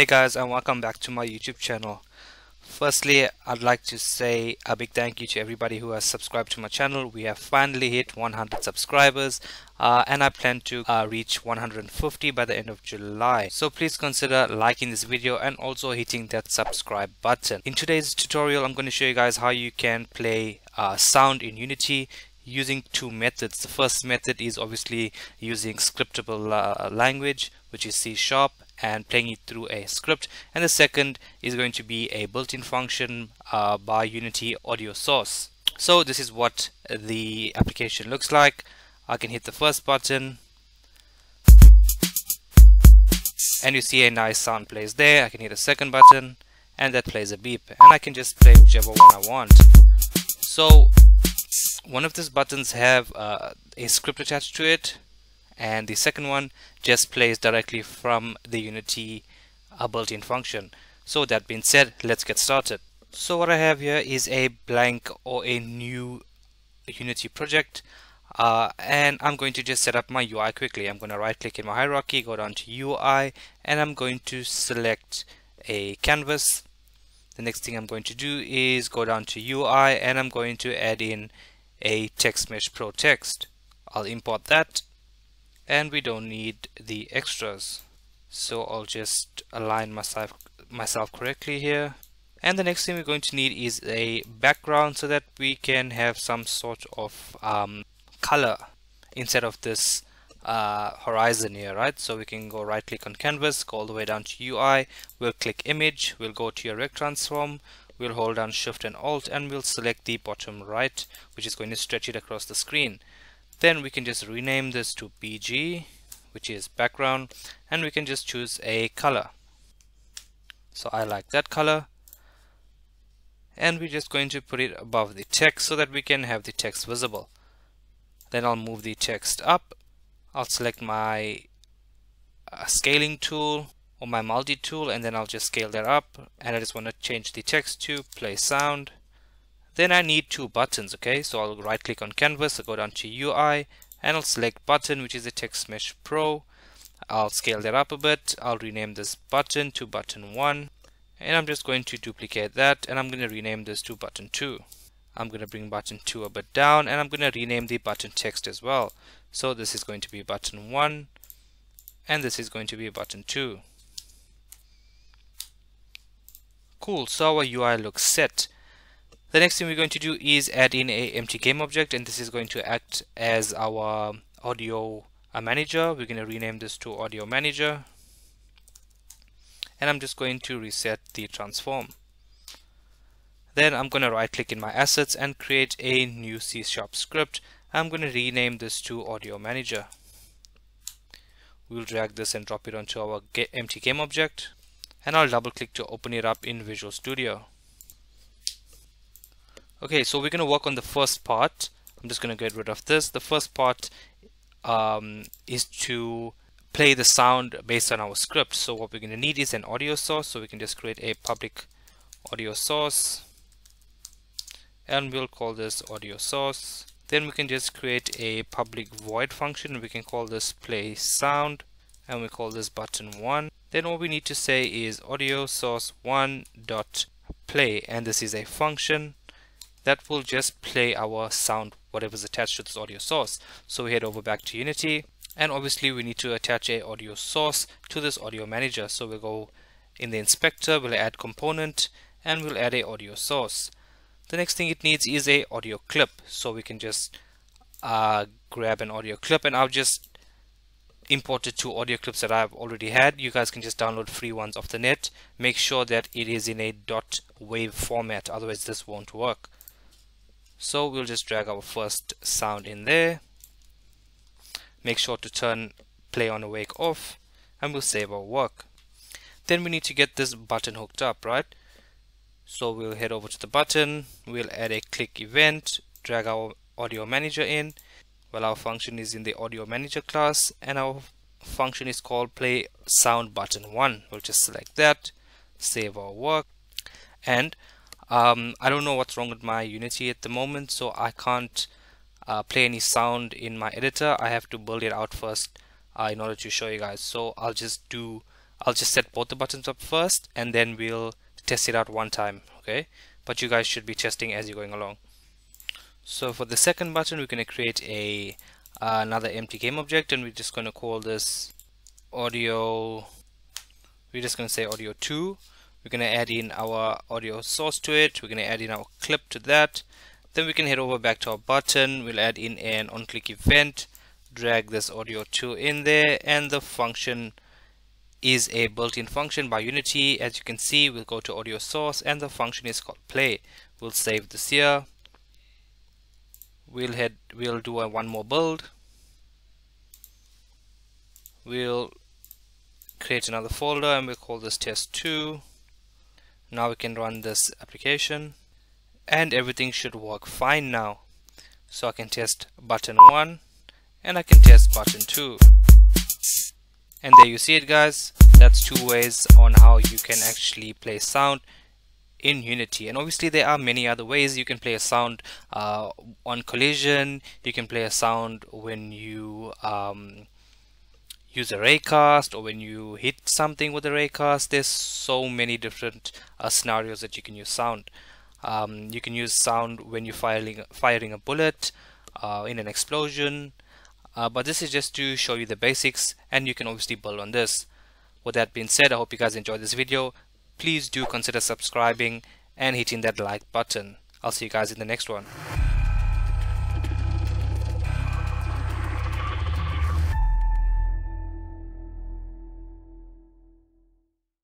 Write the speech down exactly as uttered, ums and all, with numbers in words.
Hey guys, and welcome back to my YouTube channel. Firstly, I'd like to say a big thank you to everybody who has subscribed to my channel. We have finally hit one hundred subscribers uh, and I plan to uh, reach one hundred fifty by the end of July. So please consider liking this video and also hitting that subscribe button. In today's tutorial, I'm going to show you guys how you can play uh, sound in Unity using two methods. The first method is obviously using scriptable uh, language, which is C sharp, and playing it through a script, and the second is going to be a built-in function uh, by Unity AudioSource. So this is what the application looks like. I can hit the first button and you see a nice sound plays there. I can hit the second button and that plays a beep, and I can just play whichever one I want. So one of these buttons have uh, a script attached to it, and the second one just plays directly from the Unity uh, built-in function. So that being said, let's get started. So what I have here is a blank or a new Unity project, uh, and I'm going to just set up my U I quickly. I'm going to right click in my hierarchy, go down to U I, and I'm going to select a canvas. The next thing I'm going to do is go down to U I and I'm going to add in a TextMeshPro text. I'll import that, and we don't need the extras, so I'll just align myself myself correctly here. And the next thing we're going to need is a background so that we can have some sort of um, color instead of this uh, horizon here, right? So we can go right click on canvas, go all the way down to U I, we'll click image, we'll go to your rec transform, we'll hold down shift and alt, and we'll select the bottom right, which is going to stretch it across the screen. Then we can just rename this to B G, which is background, and we can just choose a color. So I like that color, and we're just going to put it above the text so that we can have the text visible. Then I'll move the text up. I'll select my uh, scaling tool or my multi tool, and then I'll just scale that up, and I just want to change the text to play sound. Then I need two buttons, okay? So I'll right click on canvas, I'll go down to U I, and I'll select button, which is the TextMeshPro. I'll scale that up a bit. I'll rename this button to button one, and I'm just going to duplicate that, and I'm going to rename this to button two. I'm going to bring button two a bit down, and I'm going to rename the button text as well. So this is going to be button one, and this is going to be button two. Cool, so our U I looks set. The next thing we're going to do is add in a empty game object, and this is going to act as our audio manager. We're going to rename this to AudioManager, and I'm just going to reset the transform. Then I'm going to right click in my assets and create a new C sharp script. I'm going to rename this to AudioManager. We'll drag this and drop it onto our empty game object, and I'll double click to open it up in Visual Studio. Okay, so we're going to work on the first part. I'm just going to get rid of this. The first part um, is to play the sound based on our script. So what we're going to need is an audio source. So we can just create a public audio source, and we'll call this audio source. Then we can just create a public void function. We can call this play sound, and we call this button one. Then all we need to say is audio source one dot play, and this is a function that will just play our sound, whatever's attached to this audio source. So we head over back to Unity, and obviously we need to attach a audio source to this audio manager. So we'll go in the inspector, we'll add component, and we'll add a audio source. The next thing it needs is a audio clip. So we can just uh, grab an audio clip, and I'll just imported two audio clips that I've already had. You guys can just download free ones off the net. Make sure that it is in a dot wave format, otherwise this won't work. So we'll just drag our first sound in there. Make sure to turn play on awake off, and we'll save our work. Then we need to get this button hooked up, right? So we'll head over to the button, we'll add a click event, drag our audio manager in. Well, our function is in the audio manager class, and our function is called play sound button one. We'll just select that, save our work. And um, I don't know what's wrong with my Unity at the moment, so I can't uh, play any sound in my editor. I have to build it out first uh, in order to show you guys. So I'll just do I'll just set both the buttons up first and then we'll test it out one time, okay? But you guys should be testing as you're going along. So for the second button, we're going to create a uh, another empty game object, and we're just going to call this audio. We're just going to say audio two. We're going to add in our audio source to it. We're going to add in our clip to that. Then we can head over back to our button. We'll add in an on-click event, drag this audio two in there, and the function is a built-in function by Unity. As you can see, we'll go to audio source and the function is called play. We'll save this here. We'll head we'll do a one more build. We'll create another folder and we'll call this test two. Now we can run this application and everything should work fine now. So I can test button one and I can test button two. And there you see it, guys. That's two ways on how you can actually play sound in Unity. And obviously there are many other ways you can play a sound uh, on collision. You can play a sound when you um, use a raycast, or when you hit something with a raycast. There's so many different uh, scenarios that you can use sound. Um, you can use sound when you're firing, firing a bullet uh, in an explosion. Uh, but this is just to show you the basics, and you can obviously build on this. With that being said, I hope you guys enjoyed this video. Please do consider subscribing and hitting that like button. I'll see you guys in the next one.